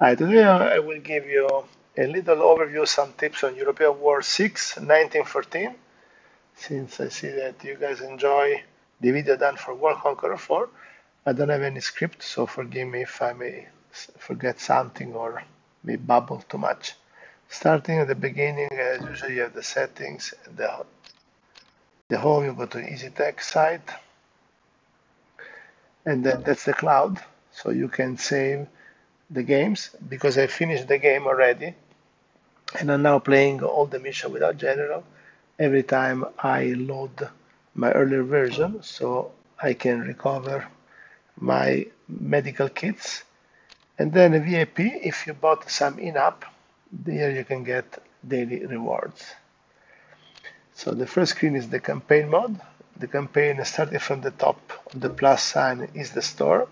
Hi, today I will give you a little overview, some tips on European War 6 1914, since I see that you guys enjoy the video done for World Conqueror 4. I don't have any script, so forgive me if I may forget something or may babble too much. Starting at the beginning, as usual, you have the settings, the home, you go to EasyTech site, and then that's the cloud, so you can save the games, because I finished the game already and I'm now playing all the mission without general every time I load my earlier version, so I can recover my medical kits. And then a VIP, if you bought some in-app, there you can get daily rewards. So the first screen is the campaign mode. The campaign, starting from the top, the plus sign is the store.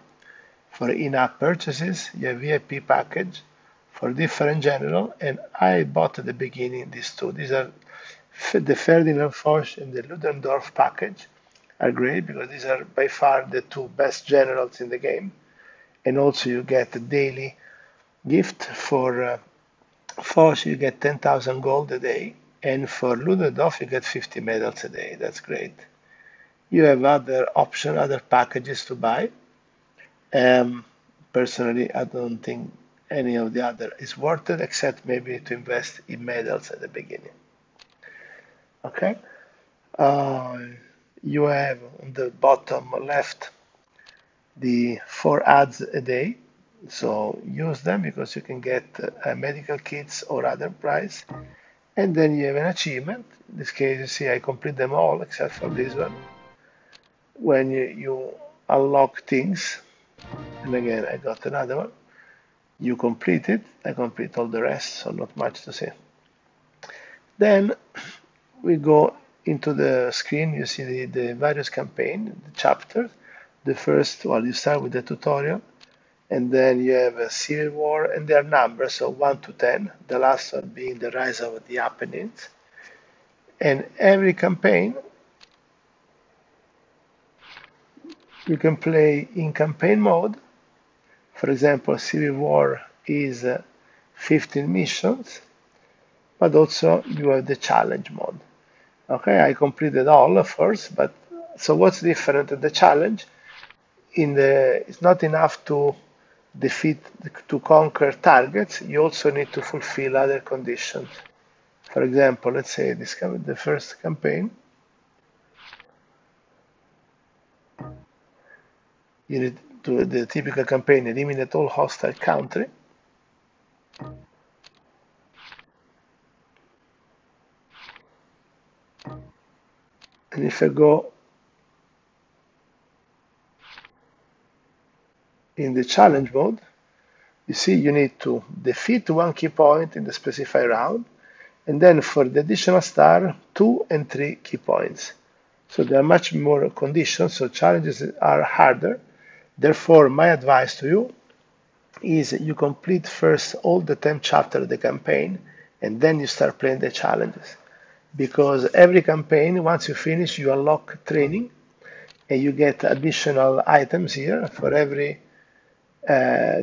For in-app purchases, you have VIP package for different general, and I bought at the beginning these two. These are the Ferdinand Foch and the Ludendorff package are great, because these are by far the two best generals in the game. And also you get a daily gift. For Foch, you get 10,000 gold a day, and for Ludendorff, you get 50 medals a day. That's great. You have other options, other packages to buy. Personally, I don't think any of the other is worth it, except maybe to invest in medals at the beginning. Okay, you have on the bottom left the 4 ads a day, so use them, because you can get medical kits or other prize. And then you have an achievement. In this case, you see I complete them all except for this one. When you unlock things, and again, I got another one. You complete it. I complete all the rest, so not much to say. Then we go into the screen. You see the various campaigns, the chapters. The first, well, you start with the tutorial, and then you have a civil war, and there are numbers, so 1 to 10. The last one being the rise of the Apennines. And every campaign, you can play in campaign mode. For example, Civil War is 15 missions, but also you have the challenge mode. Okay, I completed all, of course, but so what's different at the challenge? It's not enough to defeat, to conquer targets. You also need to fulfill other conditions. For example, let's say this, the first campaign. You need to do the typical campaign, eliminate all hostile country. And if I go in the challenge mode, you see you need to defeat 1 key point in the specified round, and then for the additional star, 2 and 3 key points. So there are much more conditions, so challenges are harder. Therefore, my advice to you is you complete first all the 10 chapters of the campaign, and then you start playing the challenges. Because every campaign, once you finish, you unlock training, and you get additional items here. For every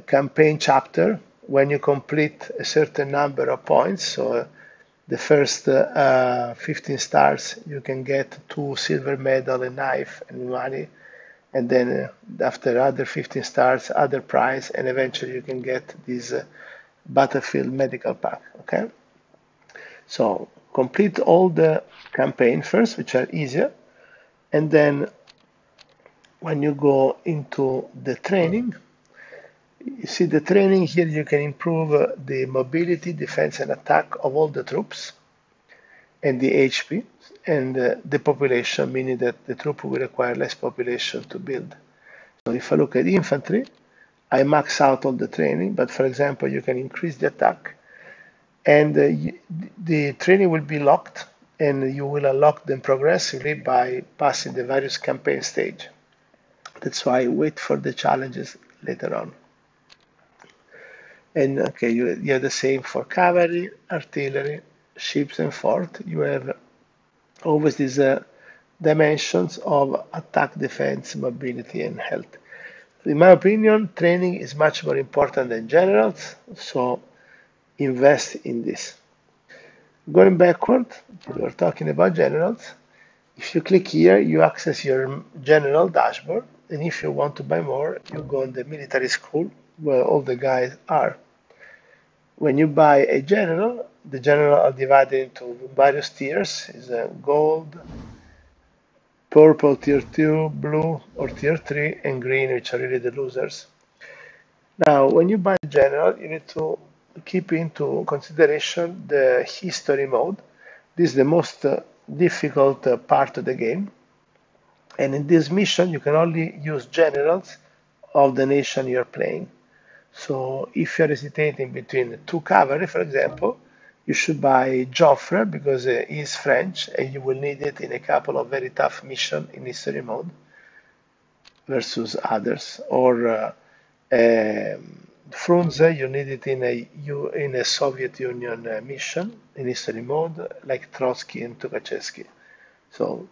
campaign chapter, when you complete a certain number of points, so the first 15 stars, you can get 2 silver medal, a knife, and money. And then after other 15 stars, other prize, and eventually you can get this battlefield medical pack. Okay, so complete all the campaign first, which are easier, and then when you go into the training, you see the training here. You can improve the mobility, defense, and attack of all the troops, and the HP, and the population, meaning that the troop will require less population to build. So if I look at infantry, I max out all the training, but for example, you can increase the attack, and the training will be locked, and you will unlock them progressively by passing the various campaign stage. That's why I wait for the challenges later on. And okay, you have the same for cavalry, artillery, ships, and fort. You have always these dimensions of attack, defense, mobility, and health. In my opinion, training is much more important than generals, so invest in this. Going backward, we were talking about generals. If you click here, you access your general dashboard, and if you want to buy more, you go on the military school where all the guys are. When you buy a general, the general are divided into various tiers. It's a gold, purple tier 2, blue or tier 3, and green, which are really the losers. Now, when you buy general, you need to keep into consideration the history mode. This is the most difficult part of the game. And in this mission, you can only use generals of the nation you're playing. So if you're hesitating between two cavalry, for example, you should buy Joffre because he's French and you will need it in a couple of very tough missions in history mode versus others. Or Frunze, you need it in a Soviet Union mission in history mode, like Trotsky and Tukhachevsky. So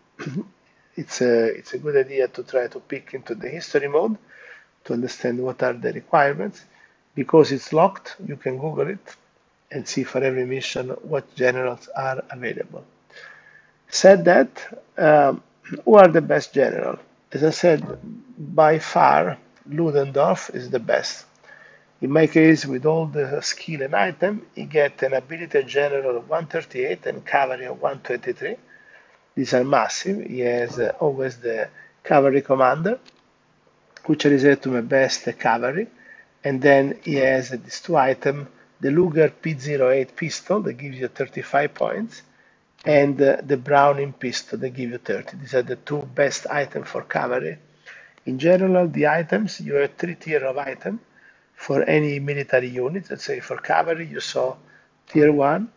it's a good idea to try to pick into the history mode to understand what are the requirements. Because it's locked, you can Google it and see for every mission what generals are available. Said that, who are the best general? As I said, by far, Ludendorff is the best. In my case, with all the skill and item, he gets an ability general of 138 and cavalry of 123. These are massive. He has always the cavalry commander, which is to my best cavalry. And then he has these two items, the Luger P08 pistol that gives you 35 points, and the Browning pistol that gives you 30. These are the two best items for cavalry. In general, the items, you have three tiers of items for any military unit. Let's say for cavalry, you saw tier 1,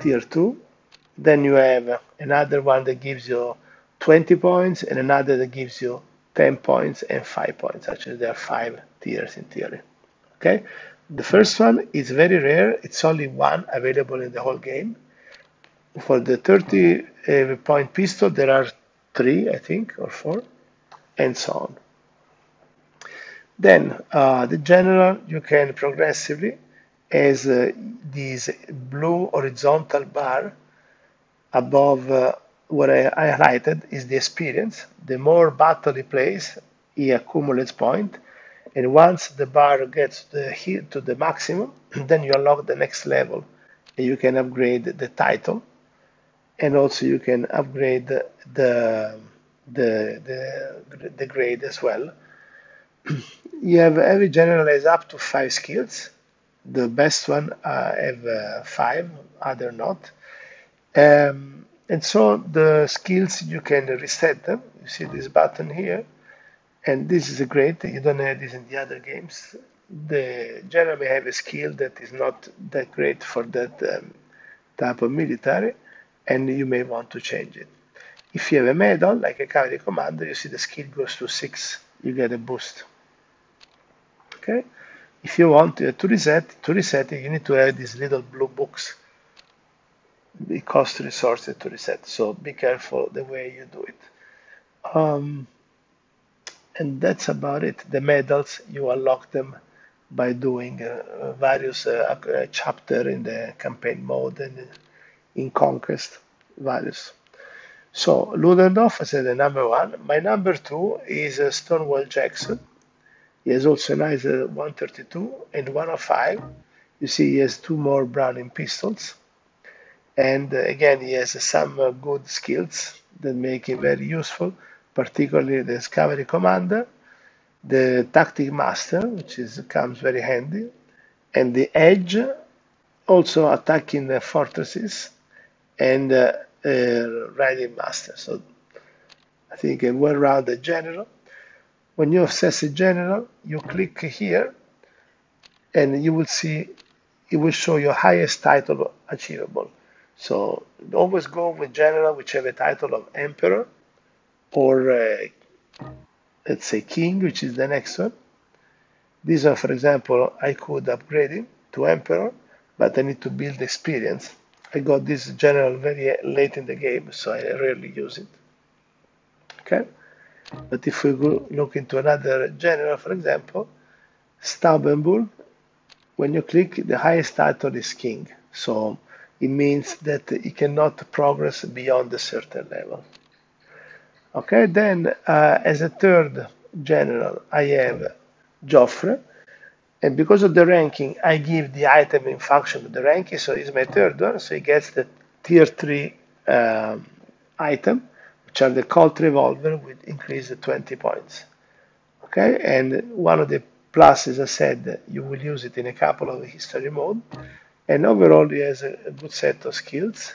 tier 2. Then you have another one that gives you 20 points, and another that gives you 10 points and 5 points. Actually, there are 5 tiers in theory. Okay? The first one is very rare. It's only one available in the whole game. For the 30-point pistol, there are 3, I think, or 4, and so on. Then, the general, you can progressively, as this blue horizontal bar above what I highlighted is the experience. The more battle he plays, he accumulates points. And once the bar gets to the maximum, then you unlock the next level. And you can upgrade the title. And also you can upgrade the grade as well. You have every general has up to 5 skills. The best one have 5, other not. And so the skills, you can reset them. You see this button here. And this is great, you don't have this in the other games. The general may have a skill that is not that great for that type of military, and you may want to change it. If you have a medal, like a cavalry commander, you see the skill goes to 6, you get a boost. Okay? If you want to reset it, you need to have these little blue books. It costs resources to reset, so be careful the way you do it. And that's about it. The medals, you unlock them by doing various chapters in the campaign mode and in Conquest, various. So Ludendorff is the number one. My number two is Stonewall Jackson. He has also a nice 132 and 105. You see he has 2 more Browning pistols. And again, he has some good skills that make him very useful, particularly the cavalry commander, the tactic master, which comes very handy, and the edge, also attacking the fortresses, and riding master. So I think a well-rounded general. When you assess a general, you click here, and you will see, it will show your highest title achievable. So always go with general which have a title of emperor, or let's say king, which is the next one. These are, for example, I could upgrade him to emperor, but I need to build experience. I got this general very late in the game, so I rarely use it. Okay, But if we look into another general, for example, Staubenburg, when you click, the highest title is king. So it means that he cannot progress beyond a certain level. Okay, then as a third general, I have Joffre. And because of the ranking, I give the item in function of the ranking. So it's my third one. So he gets the tier 3 item, which are the Colt revolver with increase of 20 points. Okay, and one of the pluses, I said, you will use it in a couple of history mode. And overall, he has a good set of skills.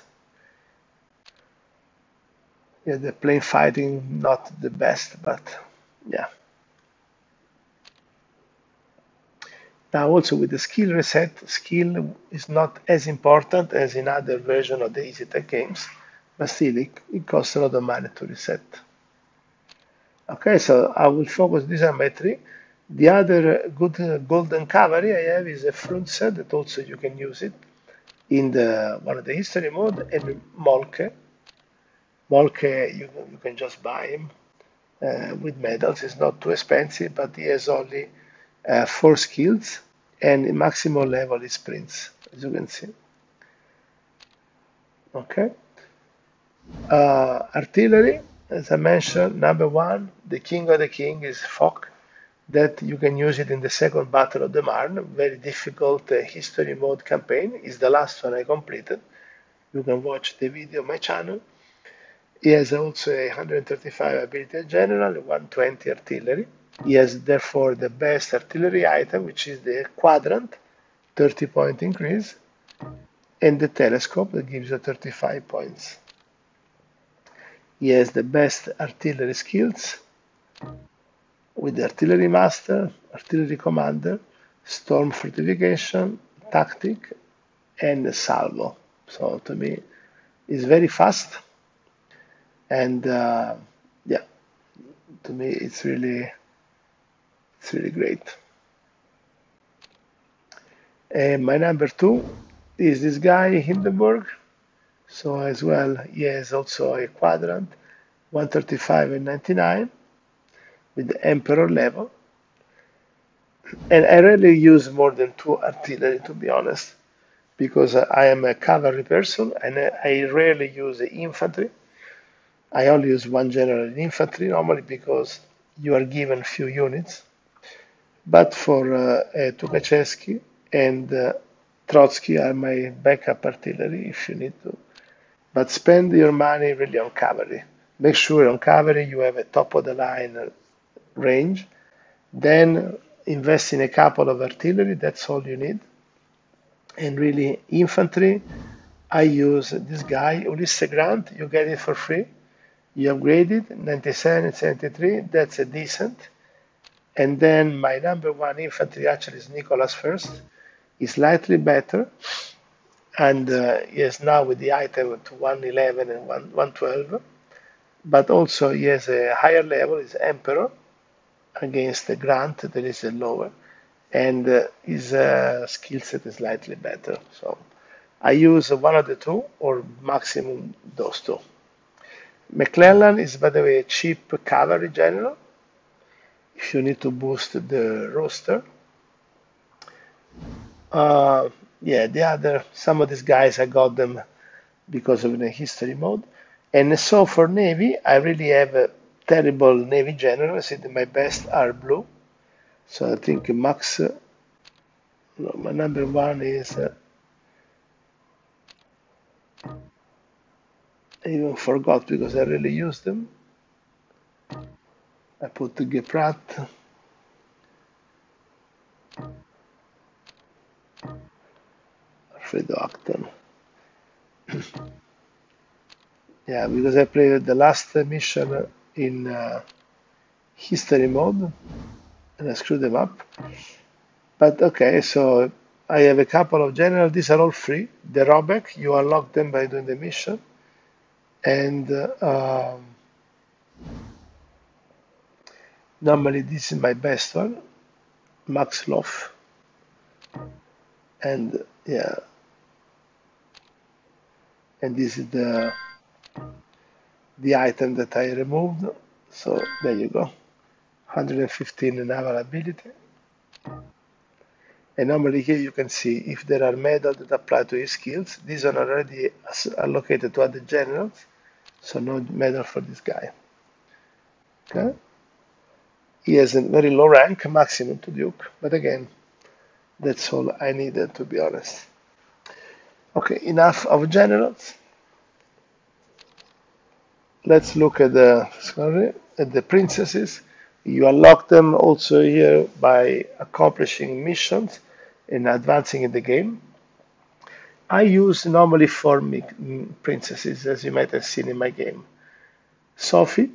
Yeah, the plain fighting, not the best, but yeah. Now also with the skill reset, skill is not as important as in other versions of the EasyTech games, but still it costs a lot of money to reset. Okay, so I will focus, these are my three. The other good golden cavalry I have is a Frunze, that also you can use it in the one of the history mode, and Moltke. Moltke, you can just buy him with medals. It's not too expensive, but he has only 4 skills, and the maximum level is Prince, as you can see. Okay. Artillery, as I mentioned, number 1, the king of the king is Foch. That you can use it in the second battle of the Marne, very difficult history mode campaign. It's the last one I completed. You can watch the video on my channel. He has also a 135 ability general, 120 artillery. He has therefore the best artillery item, which is the quadrant, 30 point increase, and the telescope that gives you 35 points. He has the best artillery skills, with the artillery master, artillery commander, storm fortification, tactic, and the salvo. So to me, it's very fast, and yeah, to me it's really great. And my number 2 is this guy Hindenburg. So as well, he has also a quadrant, 135 and 99. With the Emperor level, and I rarely use more than 2 artillery, to be honest, because I am a cavalry person and I rarely use the infantry. I only use 1 general in infantry normally because you are given few units. But for Tukhachevsky and Trotsky are my backup artillery if you need to. But spend your money really on cavalry. Make sure on cavalry you have a top of the line range, then invest in a couple of artillery, that's all you need. And really infantry, I use this guy Ulysses Grant. You get it for free, you upgrade it, 97 73, that's a decent. And then my number 1 infantry actually is Nicholas First. Is slightly better, and yes, now with the item to 111 and 112, but also he has a higher level, is Emperor, against the Grant that is a lower, and his skill set is slightly better. So I use one of the 2 or maximum those 2. McClellan is, by the way, a cheap cavalry general if you need to boost the roster. Yeah, the other, some of these guys I got them because of the history mode. And so for Navy, I really have a terrible Navy general. I said my best are blue. So I think Max, no, my number 1 is, I even forgot because I really used them. I put Geprat. Alfredo Acton. Yeah, because I played the last mission in history mode and I screwed them up. But okay, so I have a couple of generals. These are all free. The Robeck, you unlock them by doing the mission. And normally this is my best one, Max Lof. And yeah, and this is the item that I removed, So there you go, 115 naval ability. And normally here you can see if there are medals that apply to his skills. These are already allocated to other generals, so no medal for this guy. Okay. He has a very low rank, maximum to Duke, but again, that's all I needed, to be honest. Okay, enough of generals. Let's look at the princesses. You unlock them also here by accomplishing missions and advancing in the game. I use normally 4 princesses, as you might have seen in my game. Sophie,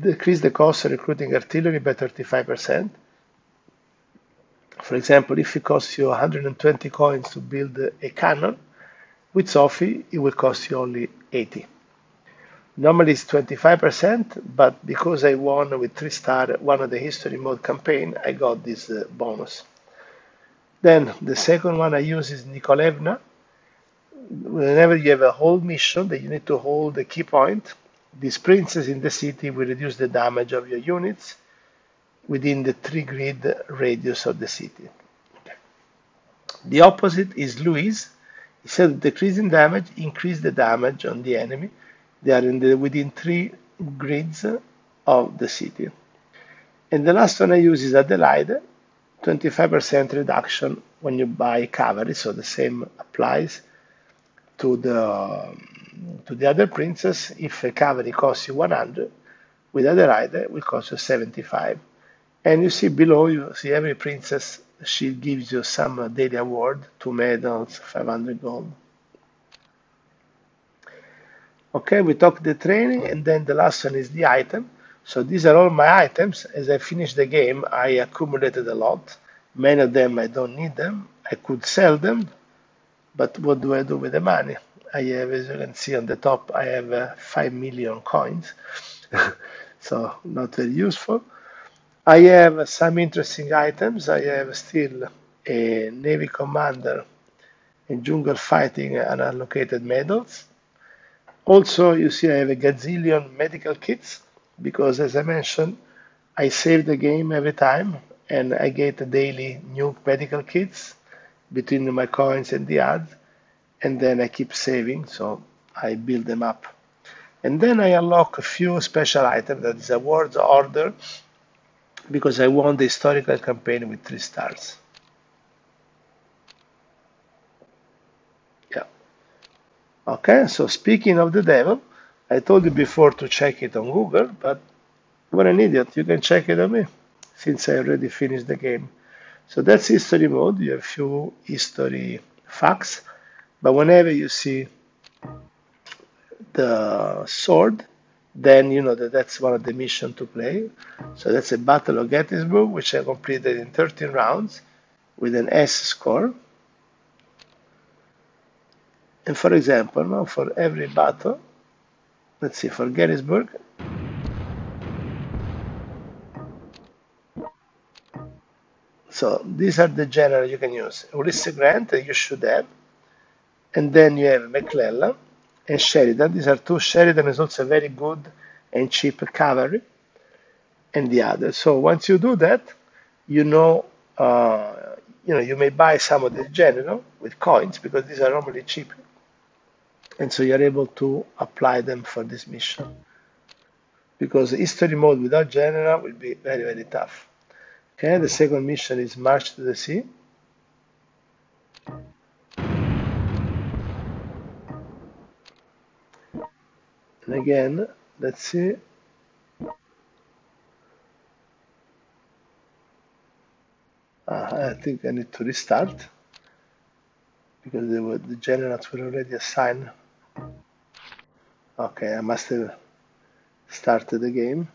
decrease the cost of recruiting artillery by 35%. For example, if it costs you 120 coins to build a cannon, with Sophie it will cost you only 80. Normally it's 25%, but because I won with 3-star one of the history mode campaign, I got this bonus. Then the second one I use is Nikolaevna. Whenever you have a whole mission that you need to hold a key point, this princess in the city will reduce the damage of your units within the 3-grid radius of the city. Okay. The opposite is Louise. It says decreasing damage, increase the damage on the enemy. They are in the, within 3 grids of the city. And the last one I use is Adelaide, 25% reduction when you buy cavalry, so the same applies to the other princess. If a cavalry costs you 100, with Adelaide it will cost you 75. And you see below, you see every princess, she gives you some daily award, 2 medals, 500 gold. Okay, we talked the training, and then the last one is the item. So these are all my items. As I finished the game, I accumulated a lot. Many of them, I don't need them. I could sell them, but what do I do with the money? I have, as you can see on the top, I have 5 million coins, so not very useful. I have some interesting items. I have still a Navy Commander in Jungle Fighting and unallocated medals. Also, you see I have a gazillion medical kits, because as I mentioned, I save the game every time and I get daily new medical kits between my coins and the ads, and then I keep saving, so I build them up. And then I unlock a few special items, that is awards order, because I won the historical campaign with 3 stars. Okay, so speaking of the devil, I told you before to check it on Google, but what an idiot, you can check it on me, since I already finished the game. So that's history mode, you have a few history facts, but whenever you see the sword, then you know that that's one of the missions to play. So that's a Battle of Gettysburg, which I completed in 13 rounds with an S score. And for example, now for every battle, let's see, for Gettysburg, so these are the generals you can use. Ulysses Grant, you should have, and then you have McClellan and Sheridan. These are two. Sheridan is also very good and cheap cavalry, and the other. So once you do that, you may buy some of the general with coins, because these are normally cheap. And so you're able to apply them for this mission, because history mode without general will be very, very tough. Okay, the second mission is March to the Sea. And again, let's see. I think I need to restart, because the generals were already assigned. Okay, I must have started the game.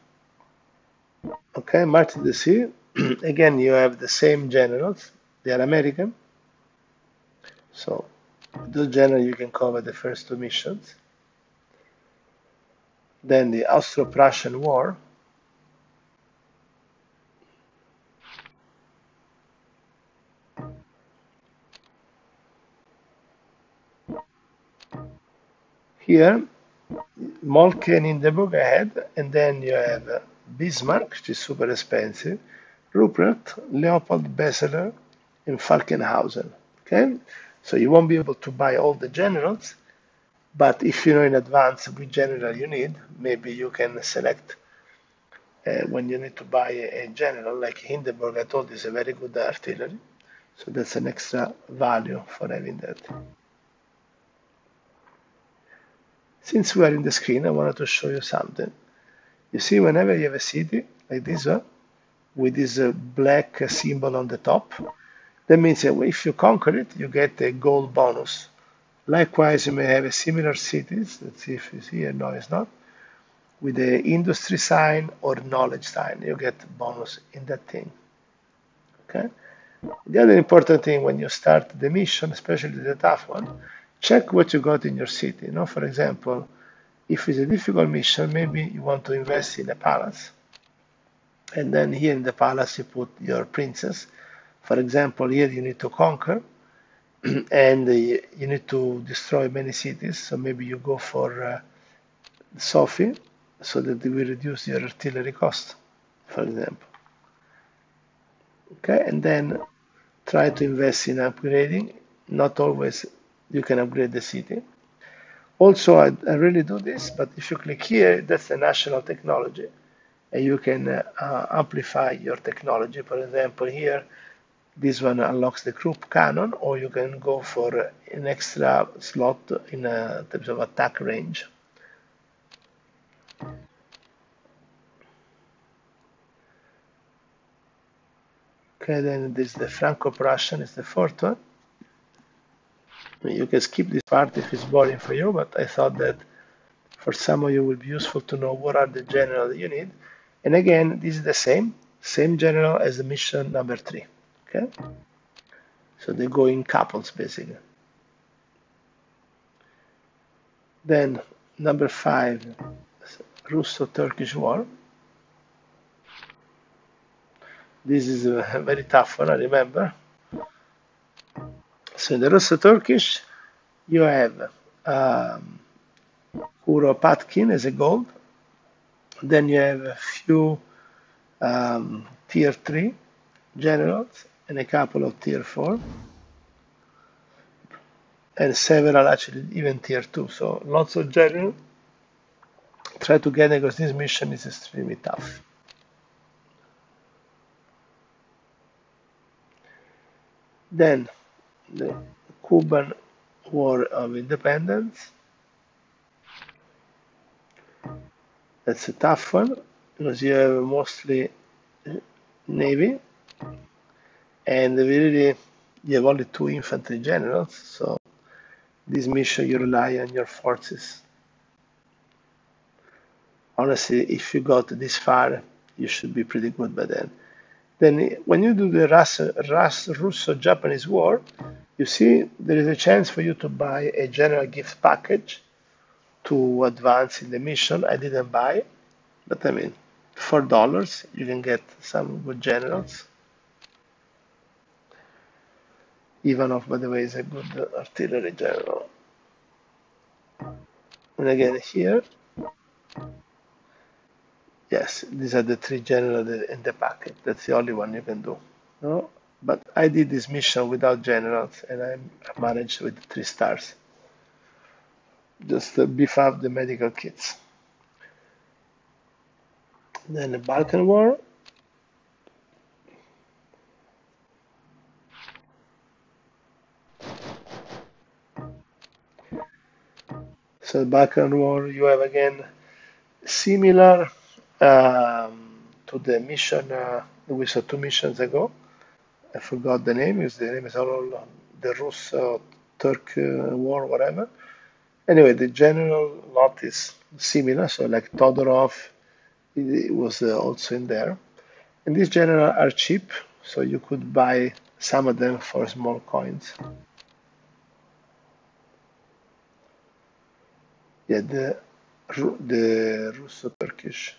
Okay, March to the Sea. Again, you have the same generals. They are American. So, with those generals you can cover the first 2 missions. Then the Austro-Prussian War. Here, Moltke and Hindenburg ahead, and then you have Bismarck, which is super expensive, Rupert, Leopold, Bessler, and Falkenhausen. Okay? So you won't be able to buy all the generals, but if you know in advance which general you need, maybe you can select when you need to buy a general. Like Hindenburg, I told you, is a very good artillery. So that's an extra value for having that. Since we are in the screen, I wanted to show you something. You see, whenever you have a city like this one, with this black symbol on the top, that means that if you conquer it, you get a gold bonus. Likewise, you may have a similar cities. Let's see if it's here. No, it's not. With the industry sign or knowledge sign, you get bonus in that thing. Okay. The other important thing when you start the mission, especially the tough one, check what you got in your city. You know, for example, if it's a difficult mission, maybe you want to invest in a palace. And then here in the palace, you put your princess. For example, here you need to conquer, and you need to destroy many cities. So maybe you go for Sophie, so that they will reduce your artillery cost, for example. Okay, and then try to invest in upgrading. Not always you can upgrade the city. Also, I really do this, but if you click here, that's the national technology. And you can amplify your technology. For example, here, this one unlocks the group cannon, or you can go for an extra slot in terms of attack range. Okay, then this is the Franco-Prussian, is the fourth one. You can skip this part if it's boring for you, but I thought that for some of you it will be useful to know what are the generals you need. And again, this is the same general as the mission number 3. Okay? So they go in couples, basically. Then number 5, Russo-Turkish War. This is a very tough one, I remember. So in the Russo-Turkish, you have Kuropatkin as a gold. Then you have a few tier 3 generals and a couple of tier 4. And several, actually, even tier 2. So lots of generals. Try to get it because this mission is extremely tough. Then the Cuban War of Independence. That's a tough one because you have mostly navy, and really you have only 2 infantry generals. So this mission you rely on your forces. Honestly, if you got this far, you should be pretty good by then. Then when you do the Russo-Japanese War, you see there is a chance for you to buy a general gift package to advance in the mission. I didn't buy, but I mean, $4, you can get some good generals. Ivanov, by the way, is a good artillery general. And again here, yes, these are the 3 generals in the packet. That's the only one you can do. No? But I did this mission without generals, and I managed with 3 stars. Just to beef up the medical kits. Then the Balkan War. So the Balkan War, you have again similar to the mission we saw 2 missions ago. I forgot the name, because the name is all the Russo-Turk War, whatever. Anyway, the general lot is similar, so like Todorov, it was also in there. And these generals are cheap, so you could buy some of them for small coins. Yeah, the Russo-Turkish.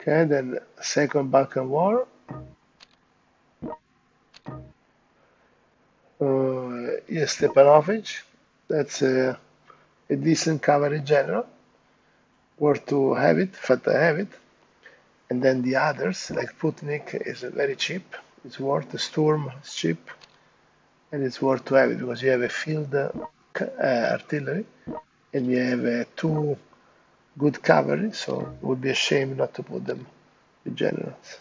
Okay, then Second Balkan War. Stepanovich. That's a decent cavalry general. Worth to have it, in fact I have it. And then the others, like Putnik, is very cheap. It's worth the Sturm, it's cheap. And it's worth to have it because you have a field artillery and you have two good cavalry, so it would be a shame not to put them in generals.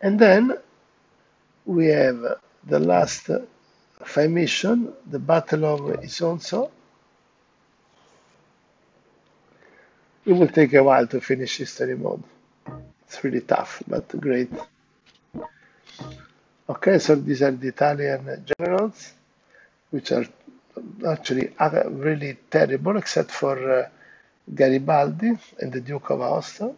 And then we have the last five mission, the Battle of Isonzo. It will take a while to finish history mode. It's really tough, but great. Okay, so these are the Italian generals, which are actually really terrible, except for Garibaldi and the Duke of Aosta.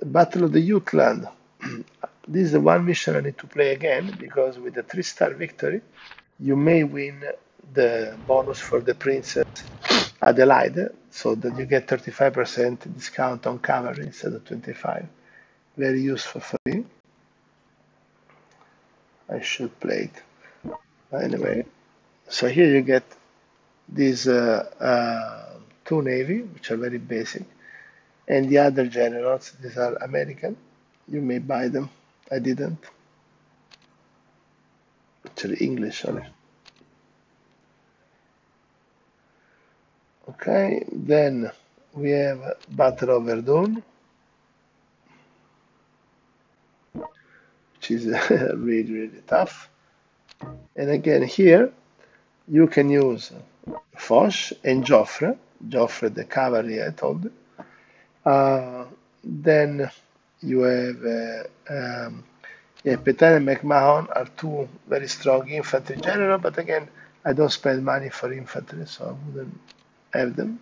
The Battle of the Jutland. This is the one mission I need to play again, because with the 3-star victory, you may win the bonus for the Princess Adelaide, so that you get 35% discount on cavalry instead of 25. Very useful for me. I should play it. Anyway, so here you get these two navy, which are very basic, and the other generals, these are American. You may buy them. I didn't. Actually, English, sorry. Okay, then we have Battle of Verdun, which is really, really tough. And again, here you can use Foch and Joffre. Joffre, the cavalry I told you. Then you have Petain and McMahon are two very strong infantry general, but again, I don't spend money for infantry, so I wouldn't have them.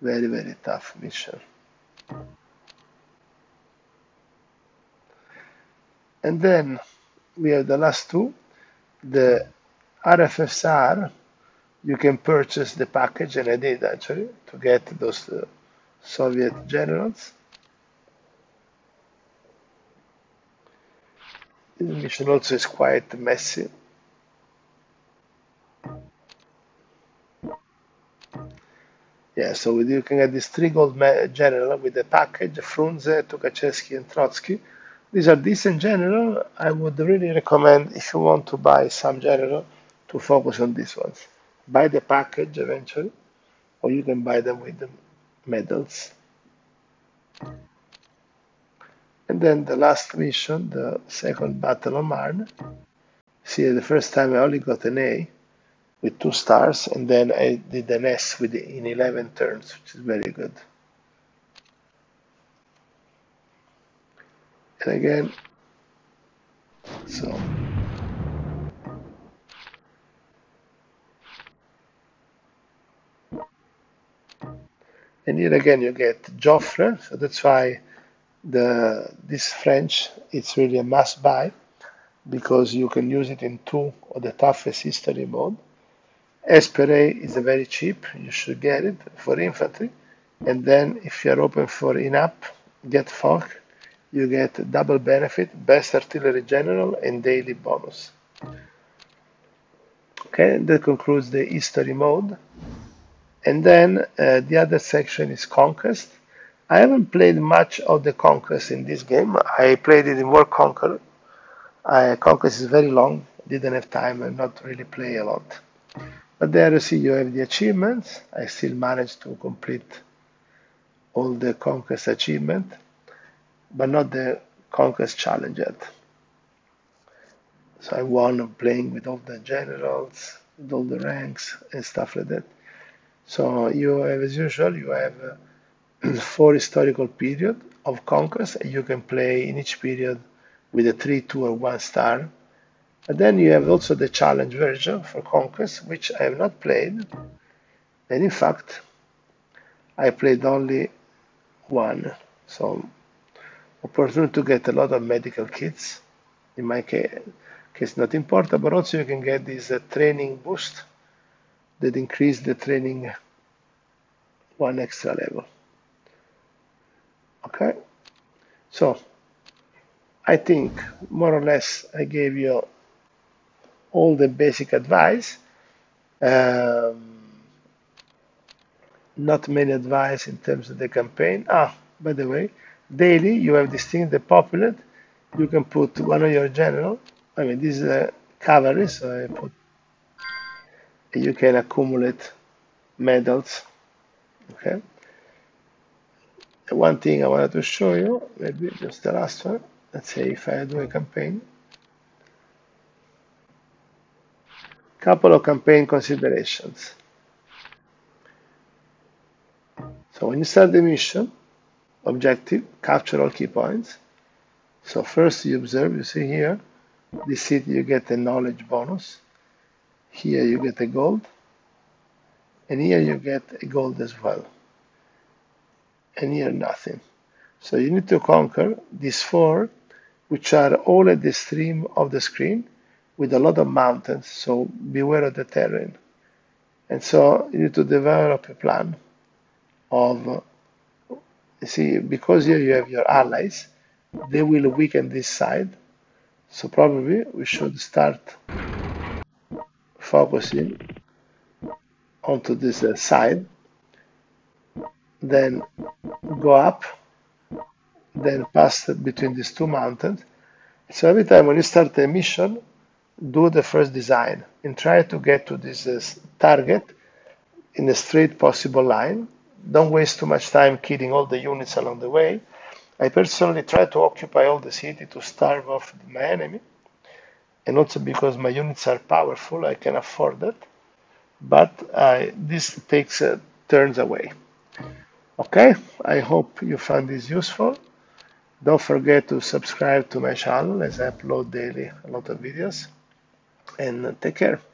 Very, very tough mission. And then we have the last two. The RFSR, you can purchase the package, and I did actually, to get those Soviet generals. This mission also is quite messy. Yeah, so you can get these three gold general with the package, Frunze, Tukhachevsky, and Trotsky. These are decent general. I would really recommend, if you want to buy some general, to focus on these ones. Buy the package eventually, or you can buy them with the medals. And then the last mission, the second Battle of Marne. See, the first time I only got an A with 2 stars, and then I did an S with in 11 turns, which is very good. And again, so. And here again you get Joffre, so that's why this French, it's really a must buy, because you can use it in two of the toughest history mode. Esperet is very cheap, you should get it for infantry, and then if you're open for INAP, get Foch, you get double benefit, best artillery general and daily bonus. Okay, that concludes the history mode. And then the other section is Conquest. I haven't played much of the Conquest in this game. I played it in World Conqueror. Conquest is very long, didn't have time and not really play a lot. But there you see you have the achievements. I still managed to complete all the Conquest achievement, but not the Conquest challenge yet. So I won playing with all the generals, with all the ranks and stuff like that. So you have, as usual, you have 4 historical periods of Conquest, and you can play in each period with a 3, 2, or 1 star. And then you have also the challenge version for Conquest, which I have not played, and in fact I played only one, so opportunity to get a lot of medical kits, in my case not important, but also you can get this training boost that increase the training one extra level. Okay, so I think more or less I gave you all the basic advice. Not many advice in terms of the campaign. Ah, by the way, daily you have this thing, the popular. You can put one of your general. I mean, this is cavalry, so I put. You can accumulate medals. Okay. One thing I wanted to show you, maybe just the last one. Let's say if I do a campaign. Couple of campaign considerations. So when you start the mission, objective, capture all key points. So first you observe, you see here, this city you get a knowledge bonus. Here you get a gold. And here you get a gold as well. And here nothing. So you need to conquer these four, which are all at the extreme of the screen, with a lot of mountains, so beware of the terrain. And so you need to develop a plan of, you see, because here you have your allies, they will weaken this side, so probably we should start focusing onto this side, then go up, then pass between these two mountains. So every time when you start a mission, do the first design and try to get to this target in a straight possible line. Don't waste too much time killing all the units along the way. I personally try to occupy all the city to starve off my enemy, and also because my units are powerful, I can afford that. But this takes turns away. Okay, I hope you found this useful. Don't forget to subscribe to my channel as I upload daily a lot of videos. And take care.